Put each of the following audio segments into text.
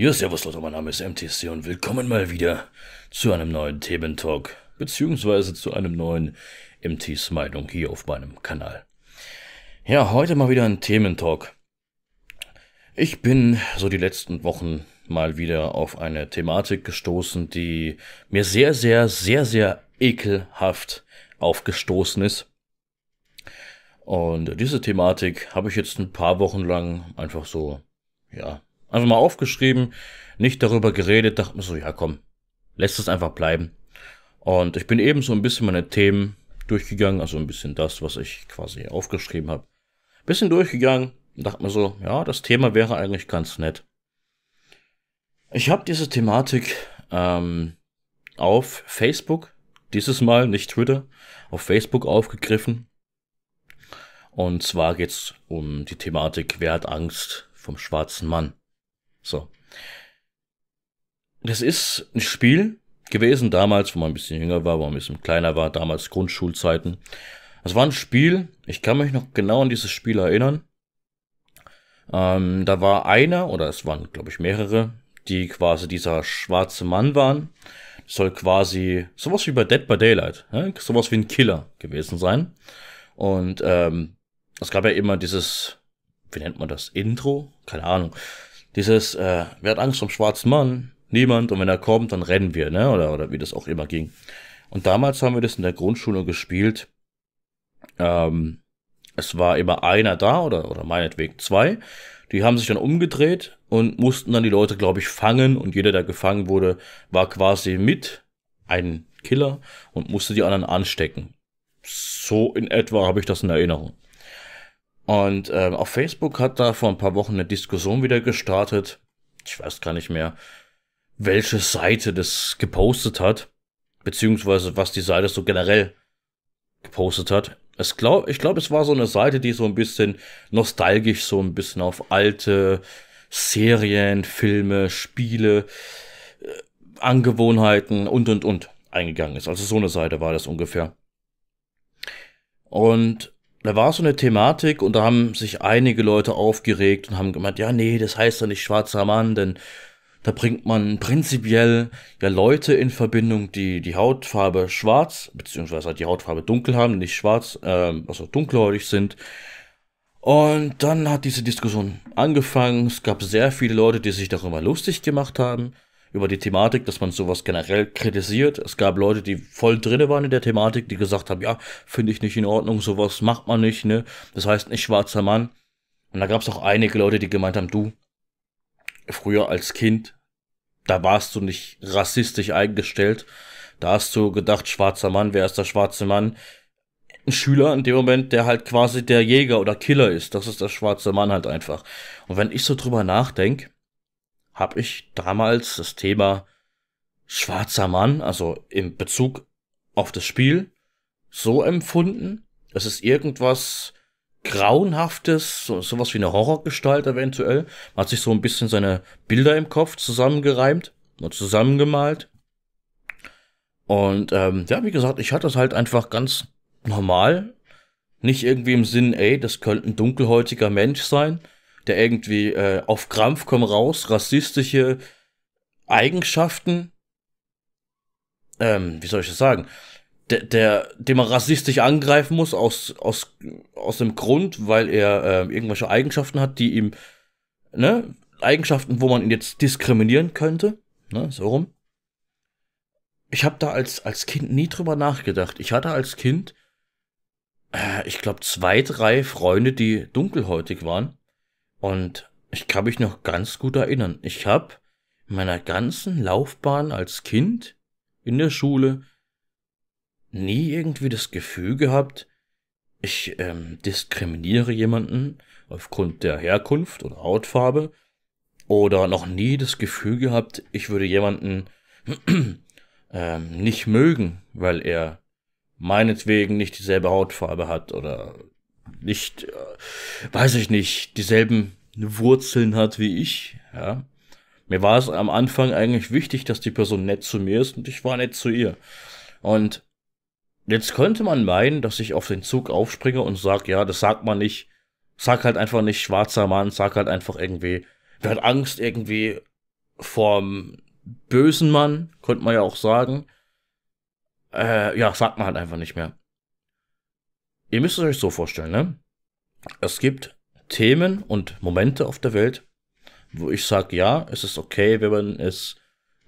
Ja, servus Leute, mein Name ist Emtycee und willkommen mal wieder zu einem neuen Thementalk, beziehungsweise zu einem neuen Emtycee-Meinung hier auf meinem Kanal. Ja, heute mal wieder ein Thementalk. Ich bin so die letzten Wochen mal wieder auf eine Thematik gestoßen, die mir sehr, sehr, sehr, sehr ekelhaft aufgestoßen ist. Und diese Thematik habe ich jetzt ein paar Wochen lang einfach so, ja, einfach mal aufgeschrieben, nicht darüber geredet, dachte mir so, ja komm, lässt es einfach bleiben. Und ich bin eben so ein bisschen meine Themen durchgegangen, also ein bisschen das, was ich quasi aufgeschrieben habe. Bisschen durchgegangen und dachte mir so, ja, das Thema wäre eigentlich ganz nett. Ich habe diese Thematik auf Facebook, dieses Mal nicht Twitter, auf Facebook aufgegriffen. Und zwar geht es um die Thematik, wer hat Angst vom schwarzen Mann? So. Das ist ein Spiel gewesen damals, wo man ein bisschen jünger war, wo man ein bisschen kleiner war, damals Grundschulzeiten. Das war ein Spiel, ich kann mich noch genau an dieses Spiel erinnern. Da war einer, oder es waren, glaube ich, mehrere, die quasi dieser schwarze Mann waren. Das soll quasi sowas wie bei Dead by Daylight, ne? Sowas wie ein Killer gewesen sein. Und es gab ja immer dieses, wie nennt man das, Intro? Keine Ahnung. Dieses, wer hat Angst vom schwarzen Mann? Niemand. Und wenn er kommt, dann rennen wir, ne? Oder wie das auch immer ging. Und damals haben wir das in der Grundschule gespielt. Es war immer einer da, oder meinetwegen zwei. Die haben sich dann umgedreht und mussten dann die Leute, glaube ich, fangen. Und jeder, der gefangen wurde, war quasi mit ein Killer und musste die anderen anstecken. So in etwa habe ich das in Erinnerung. Und auf Facebook hat da vor ein paar Wochen eine Diskussion wieder gestartet. Ich weiß gar nicht mehr, welche Seite das gepostet hat, beziehungsweise was die Seite so generell gepostet hat. Ich glaube, es war so eine Seite, die so ein bisschen nostalgisch, so ein bisschen auf alte Serien, Filme, Spiele, Angewohnheiten und eingegangen ist. Also so eine Seite war das ungefähr. Und da war so eine Thematik und da haben sich einige Leute aufgeregt und haben gemeint, ja nee, das heißt ja nicht schwarzer Mann, denn da bringt man prinzipiell ja Leute in Verbindung, die die Hautfarbe schwarz, beziehungsweise die Hautfarbe dunkel haben, nicht schwarz, also dunkelhäutig sind. Und dann hat diese Diskussion angefangen, es gab sehr viele Leute, die sich darüber lustig gemacht haben, über die Thematik, dass man sowas generell kritisiert. Es gab Leute, die voll drinne waren in der Thematik, die gesagt haben, ja, finde ich nicht in Ordnung, sowas macht man nicht, ne? Das heißt nicht schwarzer Mann. Und da gab es auch einige Leute, die gemeint haben, du, früher als Kind, da warst du nicht rassistisch eingestellt, da hast du gedacht, schwarzer Mann, wer ist der schwarze Mann? Ein Schüler in dem Moment, der halt quasi der Jäger oder Killer ist, das ist der schwarze Mann halt einfach. Und wenn ich so drüber nachdenke, habe ich damals das Thema schwarzer Mann, also im Bezug auf das Spiel, so empfunden, es ist irgendwas Grauenhaftes, sowas wie eine Horrorgestalt eventuell. Man hat sich so ein bisschen seine Bilder im Kopf zusammengereimt und zusammengemalt. Und ja, wie gesagt, ich hatte das halt einfach ganz normal. Nicht irgendwie im Sinn, ey, das könnte ein dunkelhäutiger Mensch sein, der irgendwie auf Krampf komm raus, rassistische Eigenschaften, wie soll ich das sagen, den man rassistisch angreifen muss aus dem Grund, weil er irgendwelche Eigenschaften hat, die ihm, ne, Eigenschaften, wo man ihn jetzt diskriminieren könnte, ne, so rum. Ich habe da als Kind nie drüber nachgedacht. Ich hatte als Kind, ich glaube, 2, 3 Freunde, die dunkelhäutig waren. Und ich kann mich noch ganz gut erinnern. Ich habe in meiner ganzen Laufbahn als Kind in der Schule nie irgendwie das Gefühl gehabt, ich diskriminiere jemanden aufgrund der Herkunft oder Hautfarbe, oder noch nie das Gefühl gehabt, ich würde jemanden nicht mögen, weil er meinetwegen nicht dieselbe Hautfarbe hat oder nicht, weiß ich nicht, dieselben Wurzeln hat wie ich, ja. Mir war es am Anfang eigentlich wichtig, dass die Person nett zu mir ist und ich war nett zu ihr. Und jetzt könnte man meinen, dass ich auf den Zug aufspringe und sage, ja, das sagt man nicht, sag halt einfach nicht schwarzer Mann, sag halt einfach irgendwie, wer hat Angst irgendwie vom bösen Mann, könnte man ja auch sagen, ja, sagt man halt einfach nicht mehr. Ihr müsst es euch so vorstellen, ne? Es gibt Themen und Momente auf der Welt, wo ich sage, ja, es ist okay, wenn man es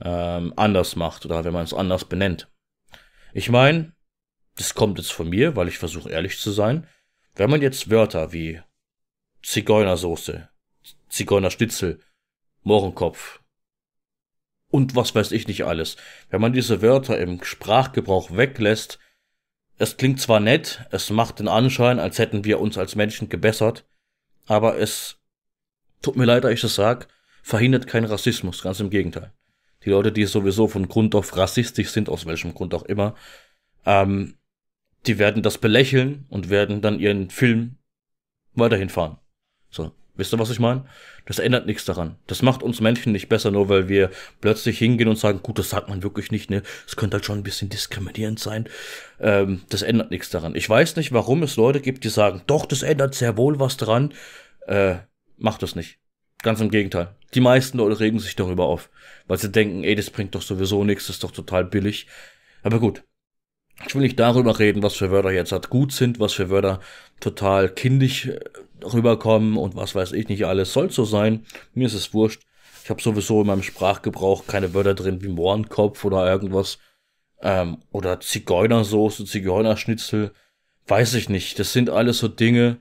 anders macht oder wenn man es anders benennt. Ich meine, das kommt jetzt von mir, weil ich versuche ehrlich zu sein. Wenn man jetzt Wörter wie Zigeunersoße, Zigeunerschnitzel, Mohrenkopf und was weiß ich nicht alles, wenn man diese Wörter im Sprachgebrauch weglässt, es klingt zwar nett, es macht den Anschein, als hätten wir uns als Menschen gebessert, aber es, tut mir leid, dass ich das sage, verhindert keinen Rassismus, ganz im Gegenteil. Die Leute, die sowieso von Grund auf rassistisch sind, aus welchem Grund auch immer, die werden das belächeln und werden dann ihren Film weiterhin fahren. So, wisst ihr, was ich meine? Das ändert nichts daran. Das macht uns Menschen nicht besser, nur weil wir plötzlich hingehen und sagen, gut, das sagt man wirklich nicht, ne? Das könnte halt schon ein bisschen diskriminierend sein. Das ändert nichts daran. Ich weiß nicht, warum es Leute gibt, die sagen, doch, das ändert sehr wohl was daran. Macht das nicht. Ganz im Gegenteil. Die meisten Leute regen sich darüber auf, weil sie denken, ey, das bringt doch sowieso nichts, das ist doch total billig. Aber gut. Ich will nicht darüber reden, was für Wörter jetzt halt gut sind, was für Wörter total kindisch rüberkommen und was weiß ich nicht alles. Soll so sein. Mir ist es wurscht. Ich habe sowieso in meinem Sprachgebrauch keine Wörter drin wie Mohrenkopf oder irgendwas. Oder Zigeunersoße, Zigeunerschnitzel. Weiß ich nicht. Das sind alles so Dinge,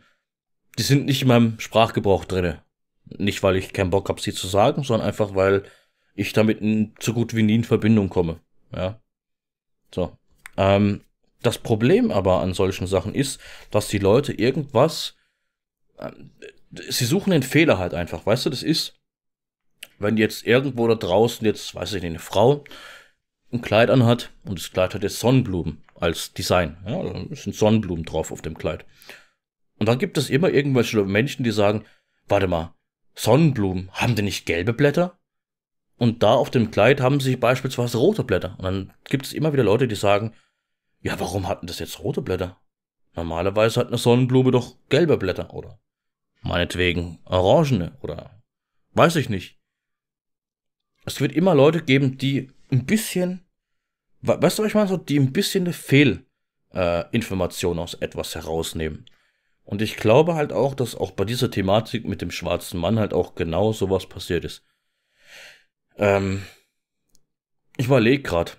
die sind nicht in meinem Sprachgebrauch drin. Nicht, weil ich keinen Bock habe, sie zu sagen, sondern einfach, weil ich damit so gut wie nie in Verbindung komme. Ja. So. Das Problem aber an solchen Sachen ist, dass die Leute irgendwas, sie suchen den Fehler halt einfach, weißt du, das ist, wenn jetzt irgendwo da draußen jetzt, weiß ich nicht, eine Frau ein Kleid anhat und das Kleid hat jetzt Sonnenblumen als Design, ja, da sind Sonnenblumen drauf auf dem Kleid. Und dann gibt es immer irgendwelche Menschen, die sagen, warte mal, Sonnenblumen, haben die nicht gelbe Blätter? Und da auf dem Kleid haben sie beispielsweise rote Blätter. Und dann gibt es immer wieder Leute, die sagen, ja, warum hatten das jetzt rote Blätter? Normalerweise hat eine Sonnenblume doch gelbe Blätter, oder? Meinetwegen orangene, oder? Weiß ich nicht. Es wird immer Leute geben, die ein bisschen, weißt du, was ich meine, so, die ein bisschen eine Fehlinformation aus etwas herausnehmen. Und ich glaube halt auch, dass auch bei dieser Thematik mit dem schwarzen Mann halt auch genau sowas passiert ist. Ich überlege gerade.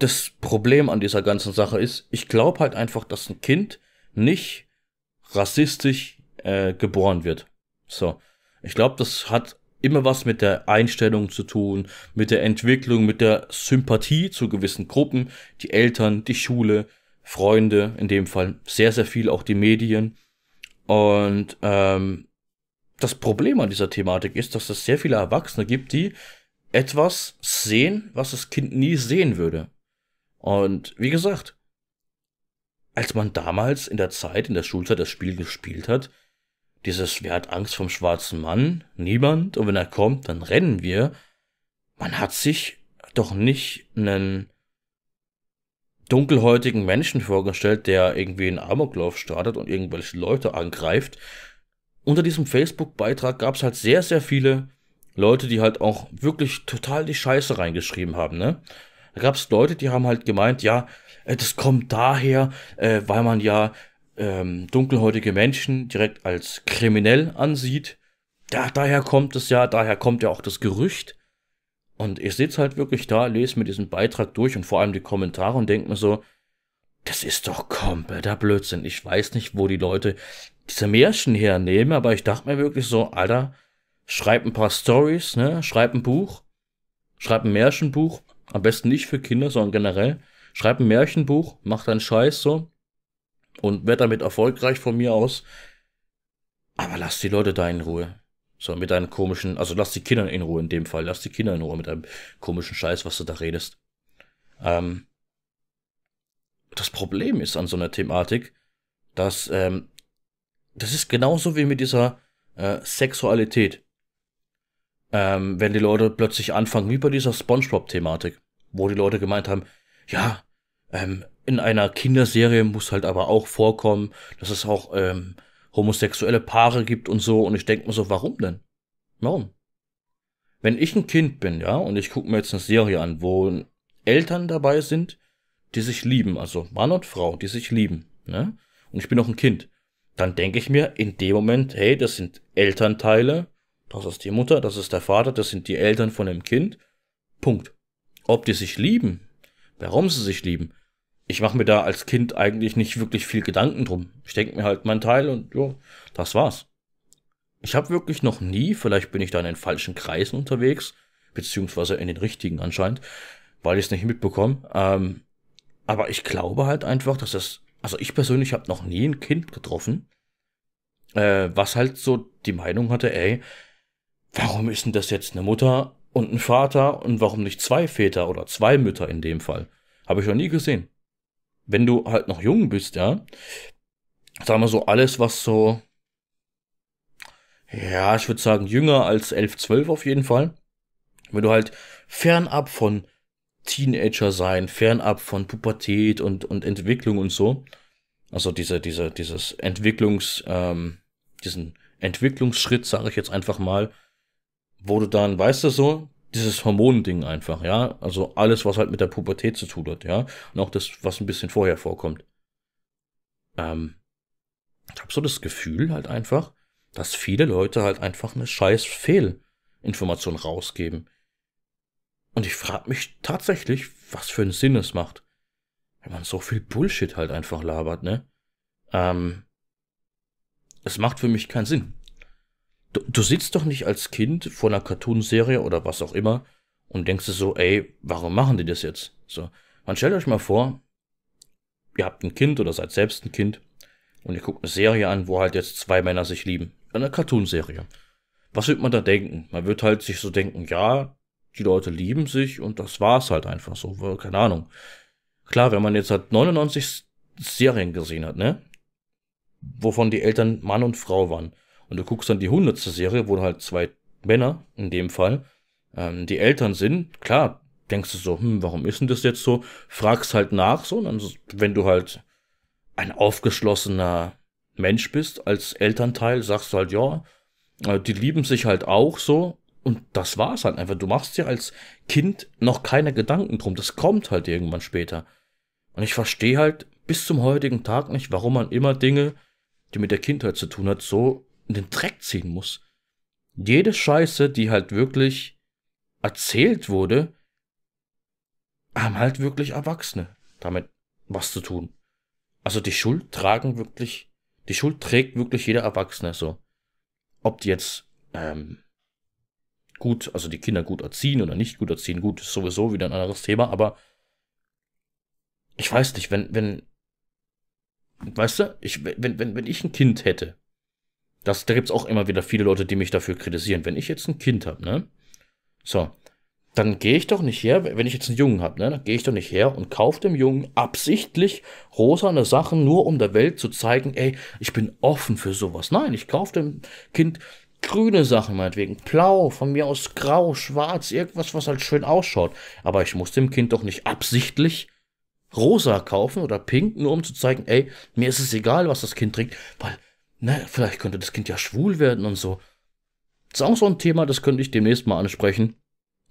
Das Problem an dieser ganzen Sache ist, ich glaube halt einfach, dass ein Kind nicht rassistisch geboren wird. So. Ich glaube, das hat immer was mit der Einstellung zu tun, mit der Entwicklung, mit der Sympathie zu gewissen Gruppen, die Eltern, die Schule, Freunde, in dem Fall sehr, sehr viel auch die Medien. Und das Problem an dieser Thematik ist, dass es sehr viele Erwachsene gibt, die etwas sehen, was das Kind nie sehen würde. Und wie gesagt, als man damals in der Zeit, in der Schulzeit das Spiel gespielt hat, dieses, wer hat Angst vom schwarzen Mann? Niemand. Und wenn er kommt, dann rennen wir. Man hat sich doch nicht einen dunkelhäutigen Menschen vorgestellt, der irgendwie einen Amoklauf startet und irgendwelche Leute angreift. Unter diesem Facebook-Beitrag gab es halt sehr, sehr viele Leute, die halt auch wirklich total die Scheiße reingeschrieben haben, ne? Da gab es Leute, die haben halt gemeint, ja, das kommt daher, weil man ja dunkelhäutige Menschen direkt als kriminell ansieht. Ja, daher kommt es ja, daher kommt ja auch das Gerücht. Und ich sitze halt wirklich da, lese mir diesen Beitrag durch und vor allem die Kommentare und denke mir so, das ist doch kompletter Blödsinn. Ich weiß nicht, wo die Leute diese Märchen hernehmen, aber ich dachte mir wirklich so, Alter, schreib ein paar Stories, ne? Schreib ein Buch, schreib ein Märchenbuch, am besten nicht für Kinder, sondern generell. Schreib ein Märchenbuch, mach deinen Scheiß so und werd damit erfolgreich von mir aus. Aber lass die Leute da in Ruhe. So, mit deinen komischen, also lass die Kinder in Ruhe in dem Fall, lass die Kinder in Ruhe mit deinem komischen Scheiß, was du da redest. Das Problem ist an so einer Thematik, dass das ist genauso wie mit dieser Sexualität. Wenn die Leute plötzlich anfangen, wie bei dieser SpongeBob-Thematik, wo die Leute gemeint haben, ja, in einer Kinderserie muss halt aber auch vorkommen, dass es auch homosexuelle Paare gibt und so. Und ich denke mir so, warum denn? Warum? Wenn ich ein Kind bin, ja, und ich gucke mir jetzt eine Serie an, wo Eltern dabei sind, die sich lieben, also Mann und Frau, die sich lieben, ne? Und ich bin noch ein Kind, dann denke ich mir in dem Moment, hey, das sind Elternteile, das ist die Mutter, das ist der Vater, das sind die Eltern von dem Kind, Punkt. Ob die sich lieben, warum sie sich lieben, ich mache mir da als Kind eigentlich nicht wirklich viel Gedanken drum. Ich denke mir halt meinen Teil und jo, das war's. Ich habe wirklich noch nie, vielleicht bin ich da in den falschen Kreisen unterwegs, beziehungsweise in den richtigen anscheinend, weil ich es nicht mitbekomme, aber ich glaube halt einfach, dass das, also ich persönlich habe noch nie ein Kind getroffen, was halt so die Meinung hatte, ey, warum ist denn das jetzt eine Mutter und ein Vater und warum nicht zwei Väter oder zwei Mütter in dem Fall? Habe ich noch nie gesehen. Wenn du halt noch jung bist, ja, sagen wir so, alles, was so, ja, ich würde sagen, jünger als 11, 12 auf jeden Fall, wenn du halt fernab von Teenager sein, fernab von Pubertät und Entwicklung und so, also diesen Entwicklungsschritt, sage ich jetzt einfach mal, wo du dann, weißt du so, dieses Hormonding einfach, ja, also alles, was halt mit der Pubertät zu tun hat, ja, und auch das, was ein bisschen vorher vorkommt. Ich habe so das Gefühl halt einfach, dass viele Leute halt einfach eine scheiß Fehlinformation rausgeben. Und ich frage mich tatsächlich, was für einen Sinn es macht, wenn man so viel Bullshit halt einfach labert, ne? Es macht für mich keinen Sinn. Du sitzt doch nicht als Kind vor einer Cartoonserie oder was auch immer und denkst dir so, ey, warum machen die das jetzt? So, man stellt euch mal vor, ihr habt ein Kind oder seid selbst ein Kind und ihr guckt eine Serie an, wo halt jetzt zwei Männer sich lieben. Eine Cartoonserie. Was wird man da denken? Man wird halt sich so denken, ja, die Leute lieben sich und das war's halt einfach so, keine Ahnung. Klar, wenn man jetzt halt 99 Serien gesehen hat, ne, wovon die Eltern Mann und Frau waren, und du guckst dann die 100. Serie, wo halt zwei Männer, in dem Fall, die Eltern sind, klar, denkst du so, warum ist denn das jetzt so? Fragst halt nach so, und dann, wenn du halt ein aufgeschlossener Mensch bist, als Elternteil, sagst du halt, ja, die lieben sich halt auch so, und das war's halt einfach. Du machst dir als Kind noch keine Gedanken drum. Das kommt halt irgendwann später. Und ich verstehe halt bis zum heutigen Tag nicht, warum man immer Dinge, die mit der Kindheit zu tun hat, so in den Dreck ziehen muss. Jede Scheiße, die halt wirklich erzählt wurde, haben halt wirklich Erwachsene damit was zu tun. Also die Schuld trägt wirklich jeder Erwachsene so. Ob die jetzt, gut, also die Kinder gut erziehen oder nicht gut erziehen, gut, ist sowieso wieder ein anderes Thema, aber ich weiß nicht, wenn ich ein Kind hätte, da gibt's auch immer wieder viele Leute, die mich dafür kritisieren, wenn ich jetzt ein Kind habe, ne, so, dann gehe ich doch nicht her, wenn ich jetzt einen Jungen habe, ne, dann gehe ich doch nicht her und kaufe dem Jungen absichtlich rosane Sachen, nur um der Welt zu zeigen, ey, ich bin offen für sowas, nein, ich kaufe dem Kind grüne Sachen meinetwegen, blau, von mir aus grau, schwarz, irgendwas, was halt schön ausschaut. Aber ich muss dem Kind doch nicht absichtlich rosa kaufen oder pink, nur um zu zeigen, ey, mir ist es egal, was das Kind trägt, weil, ne, vielleicht könnte das Kind ja schwul werden und so. Das ist auch so ein Thema, das könnte ich demnächst mal ansprechen.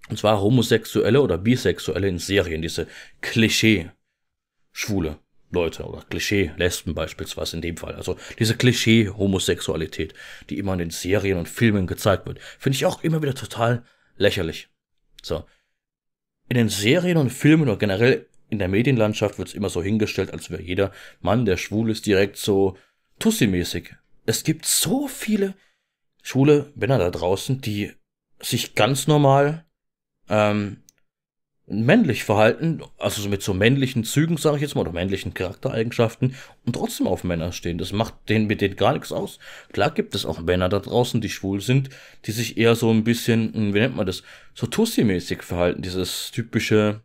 Und zwar Homosexuelle oder Bisexuelle in Serien, diese Klischee-Schwule Leute oder Klischee-Lesben beispielsweise in dem Fall. Also diese Klischee-Homosexualität, die immer in den Serien und Filmen gezeigt wird, finde ich auch immer wieder total lächerlich. So. In den Serien und Filmen oder generell in der Medienlandschaft wird es immer so hingestellt, als wäre jeder Mann, der schwul ist, direkt so Tussi-mäßig. Es gibt so viele schwule Männer da draußen, die sich ganz normal männlich verhalten, also mit so männlichen Zügen, sage ich jetzt mal, oder männlichen Charaktereigenschaften und trotzdem auf Männer stehen. Das macht mit denen gar nichts aus. Klar gibt es auch Männer da draußen, die schwul sind, die sich eher so ein bisschen, wie nennt man das, so Tussi-mäßig verhalten, dieses typische,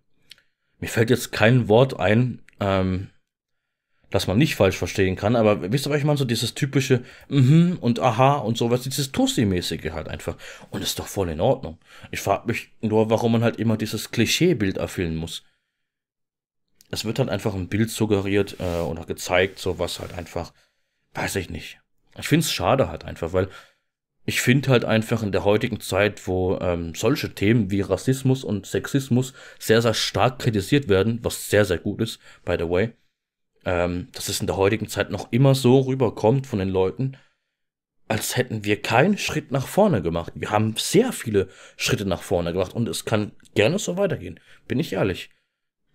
mir fällt jetzt kein Wort ein, das man nicht falsch verstehen kann, aber wisst ihr, was ich meine, so dieses typische und aha und sowas, dieses Tussi-mäßige halt einfach. Und ist doch voll in Ordnung. Ich frage mich nur, warum man halt immer dieses Klischeebild erfüllen muss. Es wird halt einfach ein Bild suggeriert oder gezeigt, sowas halt einfach, weiß ich nicht. Ich finde es schade halt einfach, weil ich finde halt einfach in der heutigen Zeit, wo solche Themen wie Rassismus und Sexismus sehr, sehr stark kritisiert werden, was sehr, sehr gut ist, by the way, dass es in der heutigen Zeit noch immer so rüberkommt von den Leuten, als hätten wir keinen Schritt nach vorne gemacht. Wir haben sehr viele Schritte nach vorne gemacht und es kann gerne so weitergehen, bin ich ehrlich.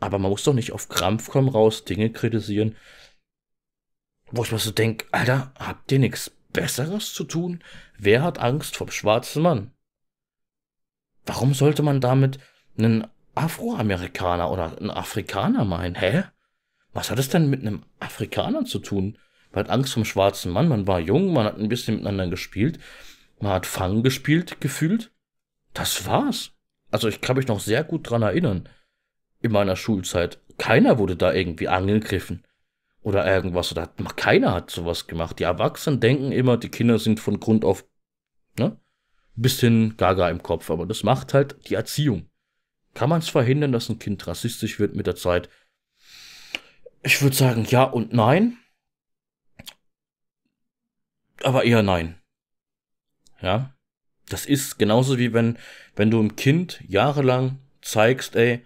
Aber man muss doch nicht auf Krampf kommen raus, Dinge kritisieren, wo ich mir so denke, Alter, habt ihr nichts Besseres zu tun? Wer hat Angst vor dem schwarzen Mann? Warum sollte man damit einen Afroamerikaner oder einen Afrikaner meinen? Hä? Was hat es denn mit einem Afrikaner zu tun? Man hat Angst vor dem schwarzen Mann, man war jung, man hat ein bisschen miteinander gespielt, man hat Fang gespielt, gefühlt. Das war's. Also ich kann mich noch sehr gut dran erinnern, in meiner Schulzeit. Keiner wurde da irgendwie angegriffen. Oder irgendwas, oder keiner hat sowas gemacht. Die Erwachsenen denken immer, die Kinder sind von Grund auf, ne, bisschen gaga im Kopf. Aber das macht halt die Erziehung. Kann man es verhindern, dass ein Kind rassistisch wird mit der Zeit? Ich würde sagen, ja und nein. Aber eher nein. Ja. Das ist genauso wie wenn du einem Kind jahrelang zeigst, ey,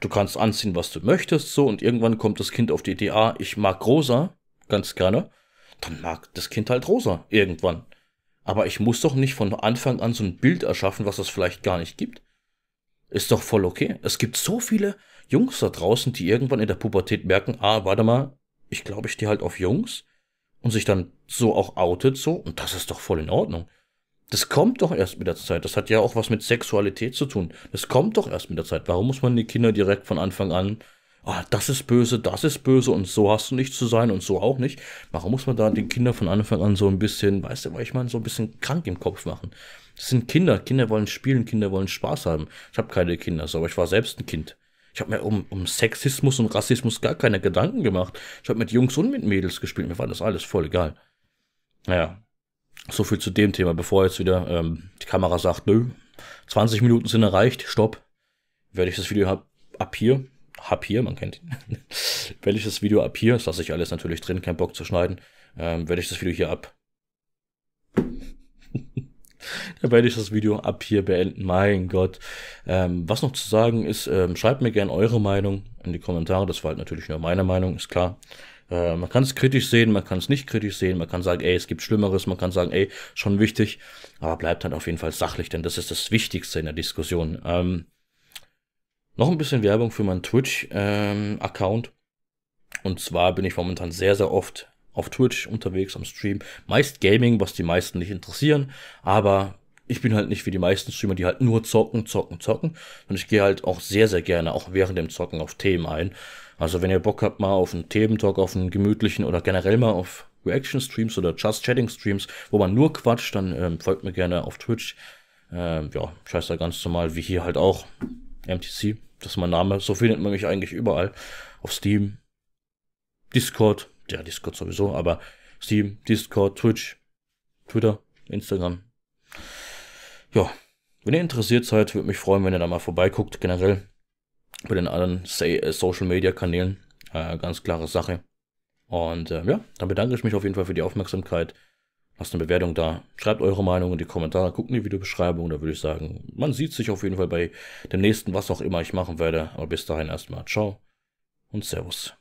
du kannst anziehen, was du möchtest, so, und irgendwann kommt das Kind auf die Idee, ah, ich mag rosa, ganz gerne, dann mag das Kind halt rosa, irgendwann. Aber ich muss doch nicht von Anfang an so ein Bild erschaffen, was es vielleicht gar nicht gibt. Ist doch voll okay. Es gibt so viele Jungs da draußen, die irgendwann in der Pubertät merken, ah, warte mal, ich glaube, ich stehe halt auf Jungs, und sich dann so auch outet, so, und das ist doch voll in Ordnung. Das kommt doch erst mit der Zeit. Das hat ja auch was mit Sexualität zu tun. Das kommt doch erst mit der Zeit. Warum muss man die Kinder direkt von Anfang an, ah, das ist böse und so hast du nicht zu sein und so auch nicht. Warum muss man da den Kindern von Anfang an so ein bisschen, weißt du, weil ich meine, so ein bisschen krank im Kopf machen? Das sind Kinder. Kinder wollen spielen, Kinder wollen Spaß haben. Ich habe keine Kinder, so, aber ich war selbst ein Kind. Ich habe mir um Sexismus und Rassismus gar keine Gedanken gemacht. Ich habe mit Jungs und mit Mädels gespielt. Mir war das alles voll egal. Naja. So viel zu dem Thema, bevor jetzt wieder die Kamera sagt, nö, 20 Minuten sind erreicht, stopp, werde ich das Video ab hier, man kennt ihn, werde ich das Video ab hier, das lasse ich alles natürlich drin, kein Bock zu schneiden, werde ich das Video hier ab hier beenden, mein Gott. Was noch zu sagen ist, schreibt mir gerne eure Meinung in die Kommentare, das war halt natürlich nur meine Meinung, ist klar. Man kann es kritisch sehen, man kann es nicht kritisch sehen, man kann sagen, ey, es gibt Schlimmeres, man kann sagen, ey, schon wichtig, aber bleibt dann auf jeden Fall sachlich, denn das ist das Wichtigste in der Diskussion. Noch ein bisschen Werbung für meinen Twitch-Account. Und zwar bin ich momentan sehr, sehr oft auf Twitch unterwegs, am Stream. Meist Gaming, was die meisten nicht interessieren, aber ich bin halt nicht wie die meisten Streamer, die halt nur zocken. Und ich gehe halt auch sehr, sehr gerne, auch während dem Zocken, auf Themen ein. Also wenn ihr Bock habt mal auf einen Thementalk, auf einen gemütlichen oder generell mal auf Reaction-Streams oder Just-Chatting-Streams, wo man nur quatscht, dann folgt mir gerne auf Twitch. Ja, ich heiße da ganz normal, wie hier halt auch, Emtycee, das ist mein Name. So findet man mich eigentlich überall. Auf Steam, Discord, ja, Discord sowieso, aber Steam, Discord, Twitch, Twitter, Instagram. Ja, wenn ihr interessiert seid, würde mich freuen, wenn ihr da mal vorbeiguckt, generell. Bei den anderen Social-Media-Kanälen, ganz klare Sache. Und ja, dann bedanke ich mich auf jeden Fall für die Aufmerksamkeit. Lasst eine Bewertung da, schreibt eure Meinung in die Kommentare, guckt in die Videobeschreibung, da würde ich sagen, man sieht sich auf jeden Fall bei dem nächsten, was auch immer ich machen werde. Aber bis dahin erstmal, ciao und servus.